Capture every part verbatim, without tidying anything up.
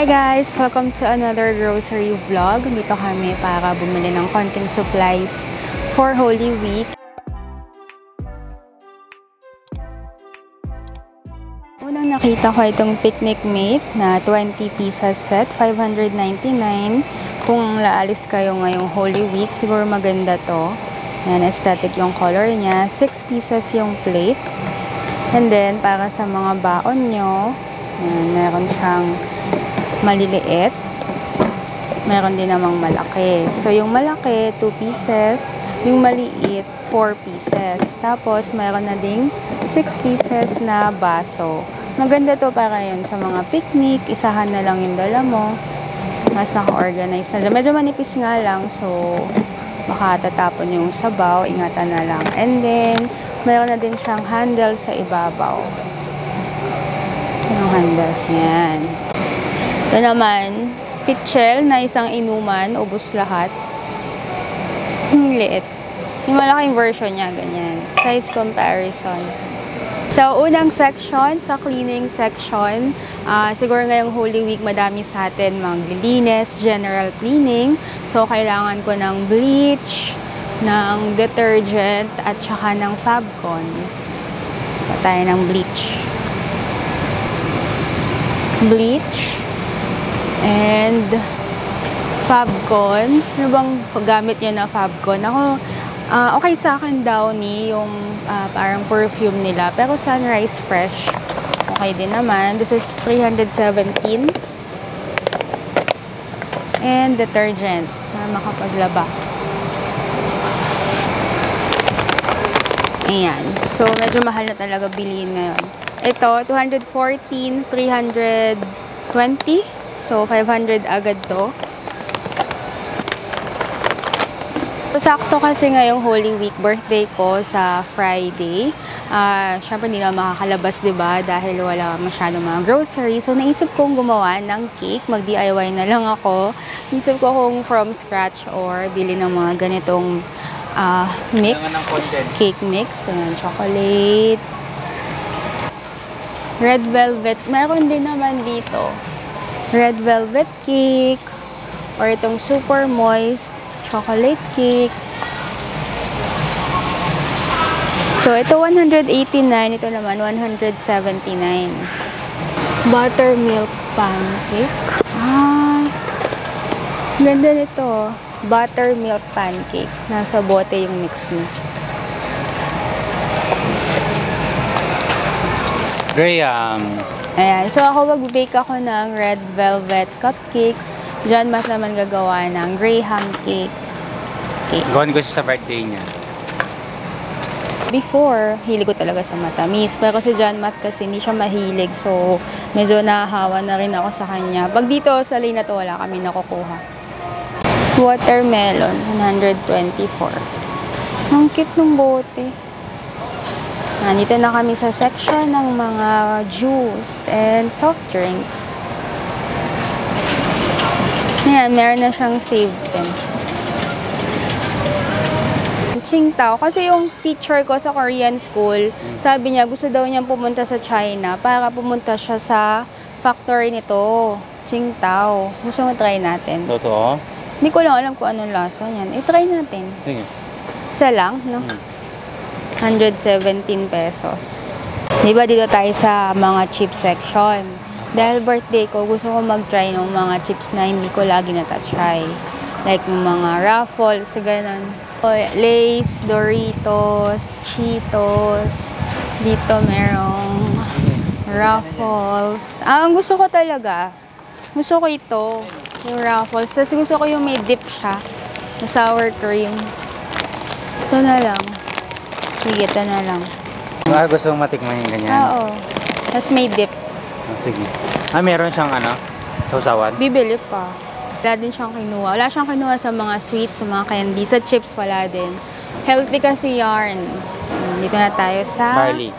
Hi guys! Welcome to another grocery vlog. Dito kami para bumili ng konting supplies for Holy Week. Unang nakita ko itong picnic mate na twenty pieces set, five ninety-nine. Kung laalis kayo ngayong Holy Week, siguro maganda to. Yan, aesthetic yung color niya. six pieces yung plate. And then, para sa mga baon nyo, yan, meron siyang maliliit. Meron din namang malaki. So, yung malaki, two pieces. Yung maliit, four pieces. Tapos, meron na ding six pieces na baso. Maganda to para yun sa mga picnic. Isahan na lang yung dala mo. Mas naka-organize na dyan. Medyo manipis nga lang. So, baka tatapon yung sabaw. Ingatan na lang. And then, meron na din siyang handle sa ibabaw. So, yung handle. Yan. Ito naman, pitchel na isang inuman. Ubus lahat. Yung liit. Yung malaking version niya. Ganyan. Size comparison. So, unang section, sa cleaning section. Uh, siguro ngayong Holy Week, madami sa atin maglilinis, general cleaning. So, kailangan ko ng bleach, ng detergent at saka ng Fabcon. Patay ng bleach. Bleach and Fabcon. Ano bang gamit nyo na Fabcon? Ako, uh, okay sa akin Downey, yung uh, parang perfume nila. Pero Sunrise Fresh, okay din naman. This is three seventeen. And detergent na makapaglaba. Ayan. So, medyo mahal na talaga bilhin ngayon. Ito, two fourteen, three twenty. So, five hundred agad to. Sakto kasi ngayong Holy Week, birthday ko sa Friday. Uh, Siyempre, hindi na makakalabas, diba? Dahil wala masyadong mga grocery. So, naisip kong gumawa ng cake. Mag-D I Y na lang ako. Naisip ko kung from scratch or bili ng mga ganitong Uh, mix, cake mix, ayan, chocolate, red velvet, meron din naman dito, red velvet cake, or itong super moist chocolate cake. So, ito one eighty-nine, ito naman one seventy-nine. Buttermilk pancake. Ah, ganda nito. Buttermilk pancake. Nasa bote yung mix niya. Graham! Ayan. So, ako mag-bake ako ng red velvet cupcakes. John Matt naman gagawa ng graham cake. Okay. Gawin ko siya sa birthday niya. Before, hilig ko talaga sa matamis. Pero si John Matt kasi hindi siya mahilig. So, medyo nahahawa na rin ako sa kanya. Pag dito, sa lane na to, wala kami nakukuha. Watermelon, one twenty-four. Ang cute ng bote. Nandito na kami sa section ng mga juice and soft drinks. Ayan, meron na siyang save din. Tsingtao. Kasi yung teacher ko sa Korean school, sabi niya gusto daw niyang pumunta sa China para pumunta siya sa factory nito. Tsingtao. Gusto mo try natin? Totoo? Hindi ko lang alam kung anong lasa yan. I-try natin. Sige. Isa lang, no? one seventeen pesos. Di ba dito tayo sa mga chip section? Dahil birthday ko, gusto ko mag-try ng mga chips na hindi ko lagi natatry. Like yung mga Ruffles, ganun. Lay's, Doritos, Cheetos. Dito merong Ruffles. Ah, ang gusto ko talaga. Gusto ko ito. Yung Ruffles. Tapos gusto ko yung may dip siya. Na sour cream. Ito na lang. Sige, ito na lang. Ah, gusto mong matikman yung ganyan? Oo. Tapos may dip. Oh, sige. Ah, meron siyang ano? Sausawan? Bibili pa. Wala din siyang kinuha. Wala siyang kinuha sa mga sweets, sa mga candy. Sa chips, wala din. Healthy kasi yarn. Dito na tayo sa... Barley.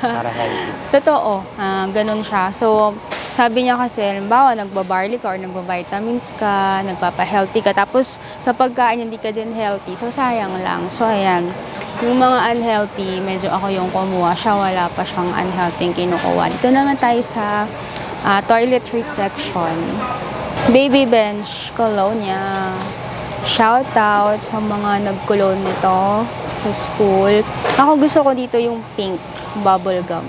Para healthy. Totoo. Ah, ganun siya. So... Sabi niya kasi, halimbawa, nagbabarley ka or nagbavitamins ka, nagpapa-healthy ka. Tapos, sa pagkain, hindi ka din healthy. So, sayang lang. So, ayan. Yung mga unhealthy, medyo ako yung kumuha siya. Wala pa siyang unhealthy kinukuha. Dito naman tayo sa uh, toiletry section. Baby Bench, Colonia. Shout out sa mga nag-cologne nito sa school. Ako gusto ko dito yung pink bubble gum.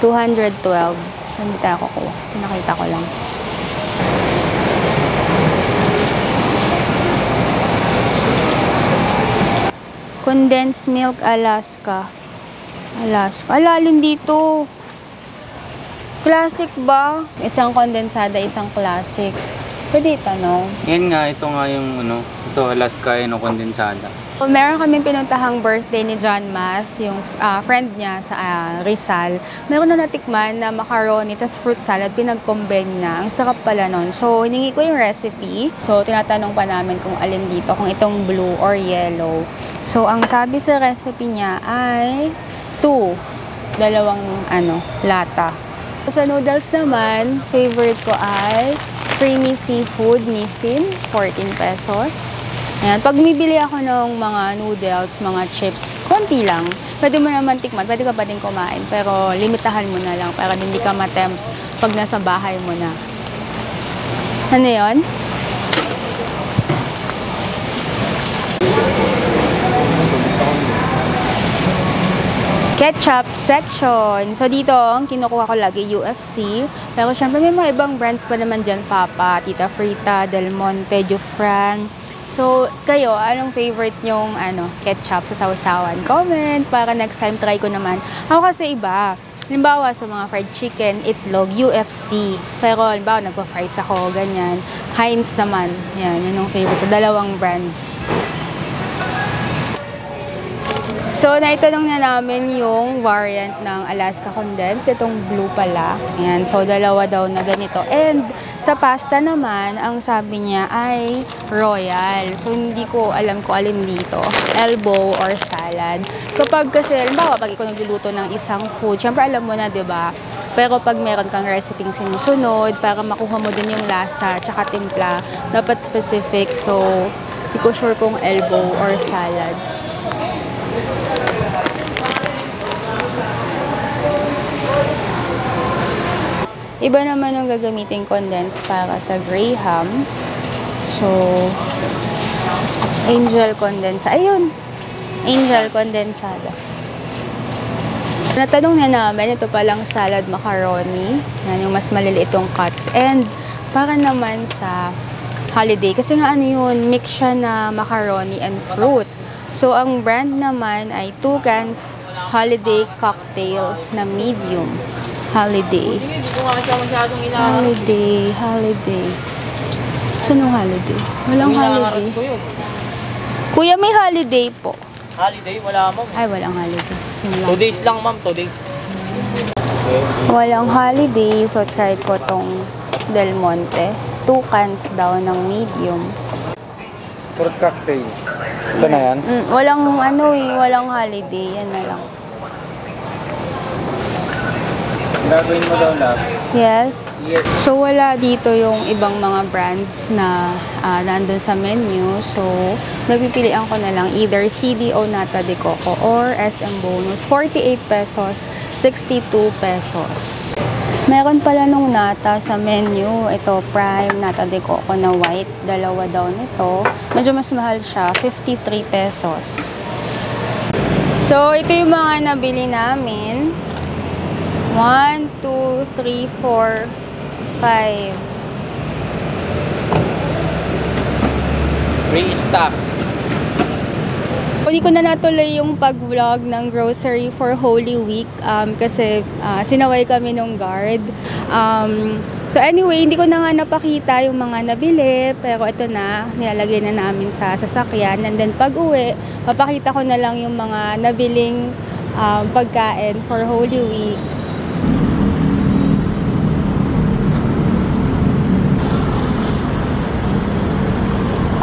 two twelve. Hindi tayo kukuha. Nakita ko lang. Condensed milk, Alaska. Alaska. Alalim dito. Classic ba? Isang kondensada, isang classic. Pwede itanong. Yan nga, ito nga yung ano, ito Alaska, yung kondensada. So, meron kami pinuntahang birthday ni John Matt, yung uh, friend niya sa uh, Rizal. Meron na natikman na macaroni, tas fruit salad, pinag-combine niya. Ang sarap pala nun. So, hiningi ko yung recipe. So, tinatanong pa namin kung alin dito, kung itong blue or yellow. So, ang sabi sa recipe niya ay two. Dalawang ano, lata. Sa noodles naman, favorite ko ay creamy seafood Nissin, fourteen pesos. Ayan, pag bibili ako ng mga noodles, mga chips, konti lang. Pwede mo naman tikman, pwede ka pa din kumain, pero limitahan mo na lang para hindi ka matempt pag nasa bahay mo na. Ano yun? Ketchup section. So, dito, ang kinukuha ko lagi, U F C. Pero, syempre, may mga ibang brands pa naman dyan, Papa, Tita Frita, Del Monte, Jufran. So, kayo, anong favorite nyong ano, ketchup sa sausawan? Comment para next time try ko naman. Ako kasi iba. Halimbawa, sa mga fried chicken, itlog, U F C. Pero, halimbawa, nagpa-fries ako, ganyan. Heinz naman. Yan, yan ang favorite. Dalawang brands. So, naitanong na namin yung variant ng Alaska Condensed. Itong blue pala. Ayan. So, dalawa daw na ganito. And, sa pasta naman, ang sabi niya ay royal. So, hindi ko alam ko alin dito. Elbow or salad. Kapag kasi, halimbawa, pag ikaw nagluluto ng isang food, syempre alam mo na, di ba? Pero pag meron kang recipe sinusunod, para makuha mo din yung lasa, tsaka timpla, dapat specific. So, hindi ko sure kung elbow or salad. Iba naman yung gagamitin condensed para sa graham. So, Angel condensed. Ayun! Angel condensada. Natanong na namin, ito palang salad macaroni. Yan yung mas maliliitong cuts. And, para naman sa holiday. Kasi nga ano yun, mix siya na macaroni and fruit. So, ang brand naman ay two cans holiday cocktail na medium. Holiday. Holiday. Holiday. Saan yung holiday? Walang holiday. Kuya, may holiday po. Holiday? Wala, ma'am. Ay, walang holiday. Walang. Two days lang, ma'am. Two days. Walang holiday. So, try ko tong Del Monte. Two cans daw ng medium. For cocktail. Ito na yan? Mm, walang ano eh. Walang holiday. Yan na lang. Gagawin mo daw lang? Yes. So, wala dito yung ibang mga brands na uh, nandun sa menu. So, nagpipilian ko na lang either C D O Nata de Coco or S M Bonus. forty-eight pesos, sixty-two pesos. Meron pala nung nata sa menu. Ito, Prime Nata de Coco na white. Dalawa daw nito. Medyo mas mahal siya. fifty-three pesos. So, ito yung mga nabili namin. one, two, three, four, five. Restock. Hindi ko na natuloy yung pag-vlog ng grocery for Holy Week um, kasi uh, sinaway kami nung guard. Um, so anyway, hindi ko na nga napakita yung mga nabili pero ito na, nilalagay na namin sa sasakyan. And then pag-uwi, papakita ko na lang yung mga nabiling um, pagkain for Holy Week.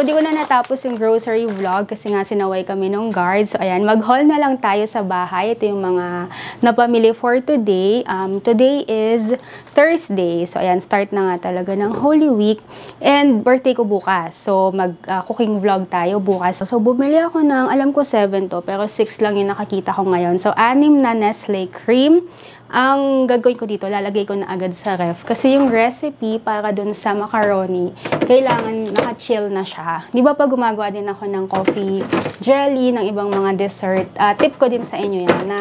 Hindi ko na natapos yung grocery vlog kasi nga sinaway kami ng guards. So, ayan, mag-haul na lang tayo sa bahay. Ito yung mga napamili for today. Um, today is Thursday. So, ayan, start na nga talaga ng Holy Week. And birthday ko bukas. So, mag-cooking uh, vlog tayo bukas. So, bumili ako ng, alam ko seven to, pero six lang yung nakakita ko ngayon. So, anim na Nestle cream. Ang gagawin ko dito, lalagay ko na agad sa ref. Kasi yung recipe para dun sa macaroni, kailangan naka-chill na siya. Di ba pag gumagawa din ako ng coffee jelly, ng ibang mga dessert, uh, tip ko din sa inyo yan na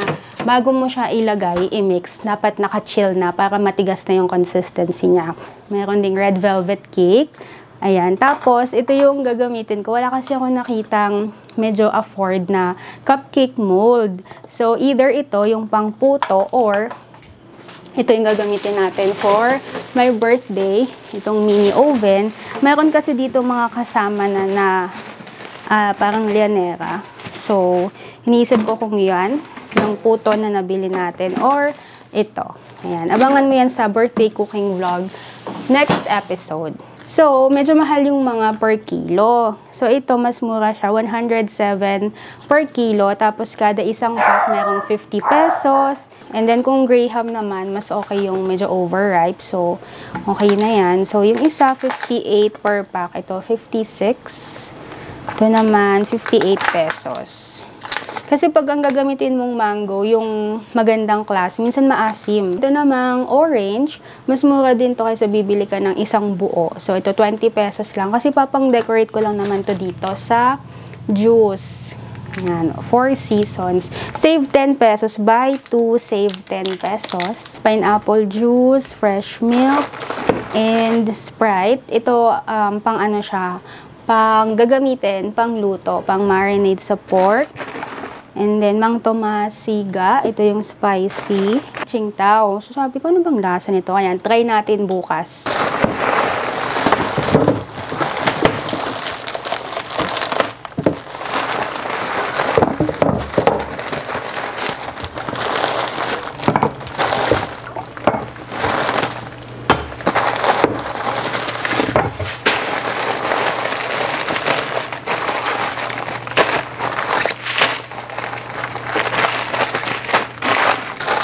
bago mo siya ilagay, i-mix, dapat naka-chill na para matigas na yung consistency niya. Meron ding red velvet cake. Ayan. Tapos, ito yung gagamitin ko. Wala kasi ako nakitang medyo afford na cupcake mold. So, either ito yung pangputo or ito yung gagamitin natin for my birthday. Itong mini oven. Meron kasi dito mga kasama na na uh, parang lianera. So, iniisip ko kung yan, yung puto na nabili natin or ito. Ayan. Abangan mo yan sa birthday cooking vlog next episode. So, medyo mahal yung mga per kilo. So, ito, mas mura siya. one hundred seven per kilo. Tapos, kada isang pack, merong fifty pesos. And then, kung graham naman, mas okay yung medyo overripe. So, okay na yan. So, yung isa, fifty-eight per pack. Ito, fifty-six. Ito naman, fifty-eight pesos. Kasi pag ang gagamitin mong mango, yung magandang klase, minsan maasim. Ito namang orange, mas mura din to kaysa bibili ka ng isang buo. So, ito twenty pesos lang. Kasi papang-decorate ko lang naman to dito sa juice. Ayan, Four Seasons. Save ten pesos. Buy two, save ten pesos. Pineapple juice, fresh milk, and Sprite. Ito, um, pang ano siya, pang gagamitin, pang luto, pang marinade sa pork. And then, Mang Tomas Siga. Ito yung spicy. Tsingtao. So, sabi ko, ano bang lasa nito? Ayan, try natin bukas.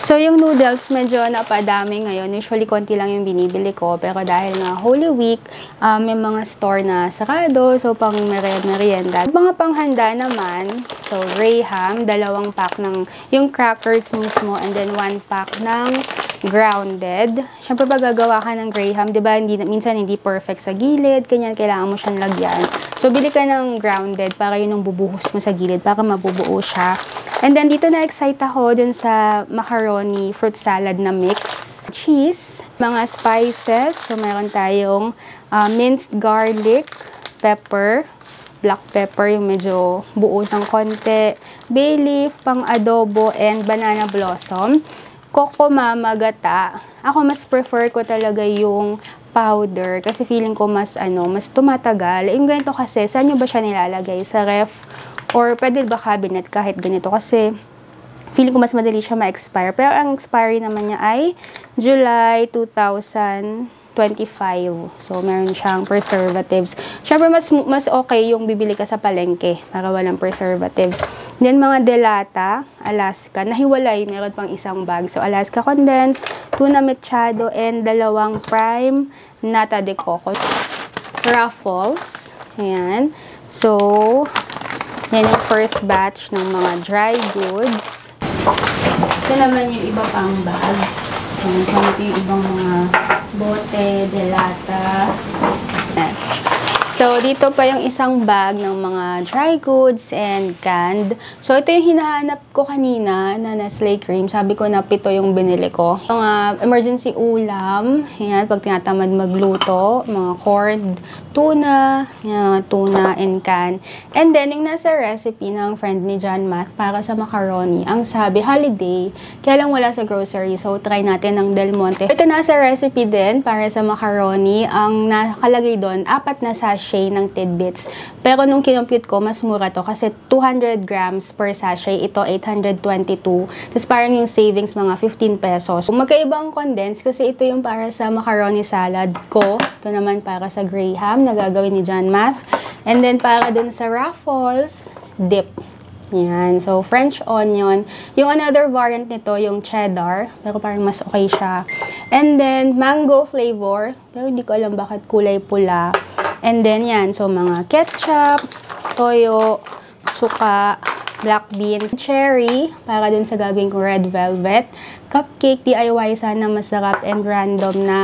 So, yung noodles, medyo napadami ngayon. Usually, konti lang yung binibili ko. Pero dahil na Holy Week, um, may mga store na sarado. So, pang merienda. Mga panghanda naman. So, graham, dalawang pack ng yung crackers mismo. And then, one pack ng grounded. Siyempre, pag gagawa ka ng graham, di ba, hindi, minsan hindi perfect sa gilid. Kanyan, kailangan mo siyang lagyan. So, bili ka ng grounded para yun ang bubuhos mo sa gilid para mabubuo siya. And then, dito na-excite ako dun sa macaroni fruit salad na mix. Cheese, mga spices. So, meron tayong uh, minced garlic, pepper, black pepper, yung medyo buo ng konti, bay leaf, pang adobo, and banana blossom. Coco Mama gata. Ako, mas prefer ko talaga yung powder kasi feeling ko mas, ano, mas tumatagal. Yung ganito kasi, saan nyo ba siya nilalagay? Sa ref? Or pwede ba cabinet kahit ganito? Kasi feeling ko mas madali siya ma-expire. Pero ang expiry naman niya ay July two thousand twenty-five. So, meron siyang preservatives. Siyempre, mas, mas okay yung bibili ka sa palengke para walang preservatives. Then, mga delata, Alaska, nahiwalay, meron pang isang bag. So, Alaska condensed, tuna mechado, and dalawang Prime, Nata de Coco, Ruffles. Ayan. So, yan yung first batch ng mga dry goods. Ito naman yung iba pang bags. Ayan, ito yung ibang mga bote, delata. Ayan. So, dito pa yung isang bag ng mga dry goods and canned. So, ito yung hinahanap ko kanina na Nestle cream. Sabi ko na pito yung binili ko. Mga uh, emergency ulam. Ayan, pag tinatamad magluto. Mga corn, tuna, ayan, tuna and can. And then, yung nasa recipe ng friend ni John Matt para sa macaroni. Ang sabi, holiday. Kaya lang wala sa grocery. So, try natin ng Del Monte. Ito nasa recipe din para sa macaroni. Ang nakalagay doon, apat na sachet ng tidbits. Pero nung kinompute ko, mas mura to kasi two hundred grams per sachet. Ito, eight hundred twenty-two. Tapos parang yung savings, mga fifteen pesos. Magkaibang condensed kasi ito yung para sa macaroni salad ko. Ito naman para sa graham na gagawin ni John Math. And then para dun sa Ruffles, dip. Ayan. So, French onion. Yung another variant nito, yung cheddar. Pero parang mas okay siya. And then, mango flavor. Pero hindi ko alam bakit kulay pula. And then, yan. So, mga ketchup, toyo, suka, black beans, cherry. Para dun sa gagawin ko red velvet. Cupcake D I Y. Sana masarap and random na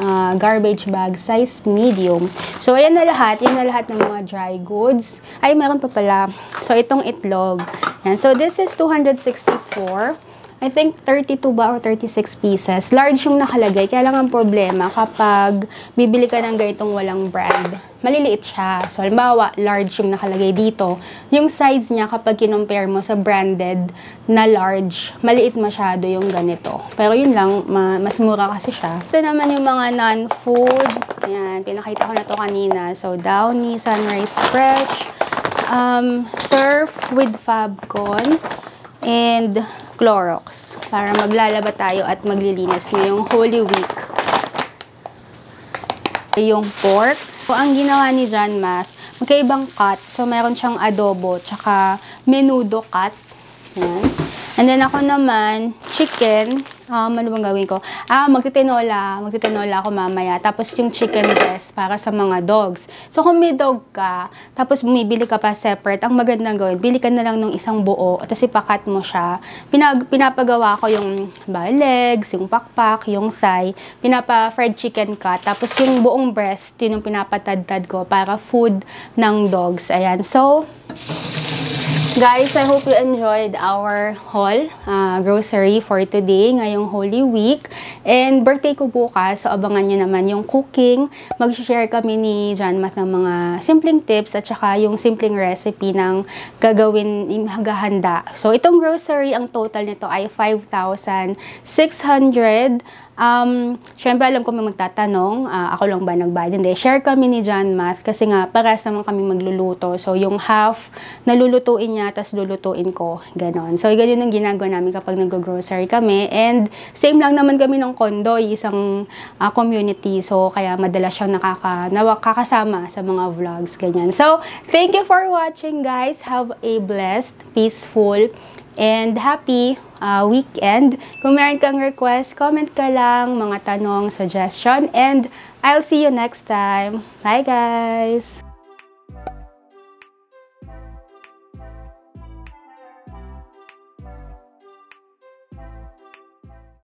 Uh, garbage bag, size medium. So, ayan na lahat. Ayan na lahat ng mga dry goods. Ay, meron pa pala. So, itong itlog. Ayan. So, this is two sixty-four. I think thirty-two ba or thirty-six pieces. Large yung nakalagay. Kaya lang ang problema kapag bibili ka ng ganitong walang brand. Maliliit siya. So, halimbawa, large yung nakalagay dito. Yung size niya kapag kinumpare mo sa branded na large, maliit masyado yung ganito. Pero yun lang, ma mas mura kasi siya. Ito naman yung mga non-food. Ayan, pinakita ko na to kanina. So, Downey, Sunrise Fresh, um, Surf with Fabcon, and Clorox. Para maglalaba tayo at maglilinis ngayong Holy Week. Yung pork. So, ang ginawa ni John Matt, magkaibang cut. So, meron siyang adobo, tsaka menudo cut. Ayan. And then, ako naman, chicken. Um, ano bang gagawin ko? Ah, magtitinola. Magtitinola ako mamaya. Tapos, yung chicken breast para sa mga dogs. So, kung may dog ka, tapos bumibili ka pa separate, ang magandang gawin, bili ka na lang ng isang buo, tapos ipakat mo siya. Pinag pinapagawa ko yung ba, legs, yung pakpak, yung thigh. Pinapa-fried chicken cut. Tapos, yung buong breast, yun yung pinapatad-tad ko para food ng dogs. Ayan. So, guys, I hope you enjoyed our haul, uh, grocery for today, ngayong Holy Week. And birthday ko bukas, so abangan nyo naman yung cooking. Mag-share kami ni John Matt ng mga simpleng tips at saka yung simpleng recipe ng gagawin, yung hagahanda. So, itong grocery, ang total nito ay five thousand six hundred. Um, syempre, alam ko may magtatanong, uh, ako lang ba nagbayad? Hindi, share kami ni John Matt kasi nga, pares naman kami magluluto. So, yung half, nalulutuin niya, tas lulutuin ko. Ganon. So, ganyan ang ginagawa namin kapag nag-grocery kami. And, same lang naman kami ng condo, isang uh, community. So, kaya madalas siyang nakaka, nakakasama sa mga vlogs. Ganyan. So, thank you for watching, guys. Have a blessed, peaceful, and happy uh, weekend. Kung meron kang request, comment ka lang, mga tanong, suggestion, and I'll see you next time. Bye, guys!